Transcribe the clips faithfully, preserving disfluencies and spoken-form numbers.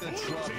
The trouble.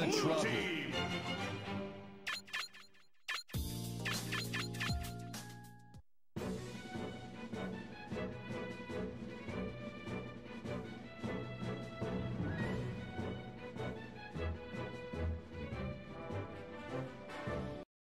the trouble.